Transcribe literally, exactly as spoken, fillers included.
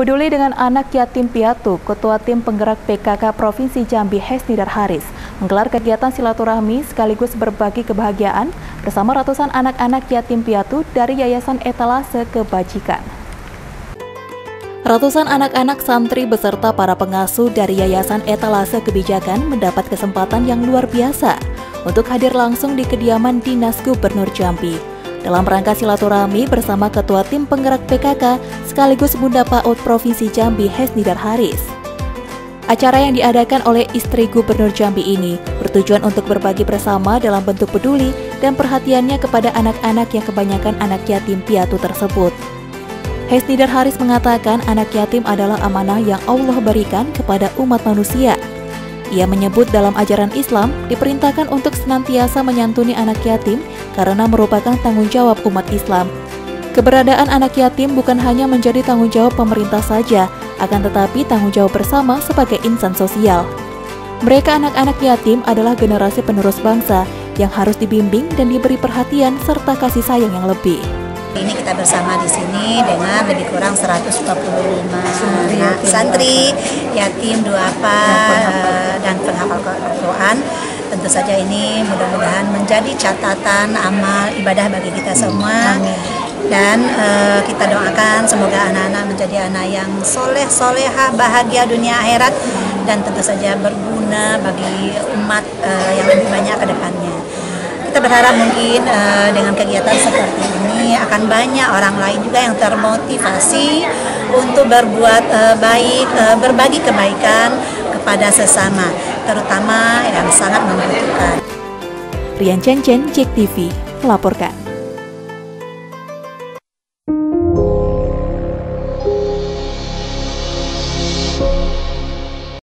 Peduli dengan anak yatim piatu, Ketua Tim Penggerak P K K Provinsi Jambi Hesnidar Haris menggelar kegiatan silaturahmi sekaligus berbagi kebahagiaan bersama ratusan anak-anak yatim piatu dari Yayasan Etalase Kebajikan. Ratusan anak-anak santri beserta para pengasuh dari Yayasan Etalase Kebijakan mendapat kesempatan yang luar biasa untuk hadir langsung di kediaman Dinas Gubernur Jambi. Dalam rangka silaturahmi bersama Ketua Tim Penggerak P K K sekaligus Bunda P A U D Provinsi Jambi Hesnidar Haris. Acara yang diadakan oleh istri Gubernur Jambi ini bertujuan untuk berbagi bersama dalam bentuk peduli dan perhatiannya kepada anak-anak yang kebanyakan anak yatim piatu tersebut. Hesnidar Haris mengatakan anak yatim adalah amanah yang Allah berikan kepada umat manusia. Ia menyebut dalam ajaran Islam diperintahkan untuk senantiasa menyantuni anak yatim karena merupakan tanggung jawab umat Islam. Keberadaan anak yatim bukan hanya menjadi tanggung jawab pemerintah saja, akan tetapi tanggung jawab bersama sebagai insan sosial. Mereka anak-anak yatim adalah generasi penerus bangsa yang harus dibimbing dan diberi perhatian serta kasih sayang yang lebih. Ini kita bersama di sini dengan lebih kurang seratus empat puluh lima anak santri, yatim, duafa, dan penghafal Al-Quran. Tentu saja ini mudah-mudahan menjadi catatan amal ibadah bagi kita semua. Dan uh, kita doakan semoga anak-anak menjadi anak yang soleh, soleha, bahagia dunia akhirat. Dan tentu saja berguna bagi umat uh, yang lebih banyak ke depannya. Kita berharap mungkin uh, dengan kegiatan seperti ini akan banyak orang lain juga yang termotivasi untuk berbuat uh, baik, uh, berbagi kebaikan kepada sesama, terutama yang sangat membutuhkan. Rian Cencen, Jek T V, melaporkan.